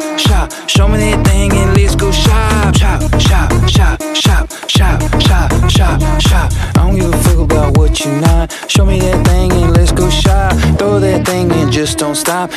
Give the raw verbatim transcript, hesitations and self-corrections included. shop, shop. Show me that thing and let's go shop, shop, shop, shop, shop, shop, shop, shop, shop. I don't give a fuck about what you're not. Show me that thing and let's go shop. Throw that thing and just don't stop.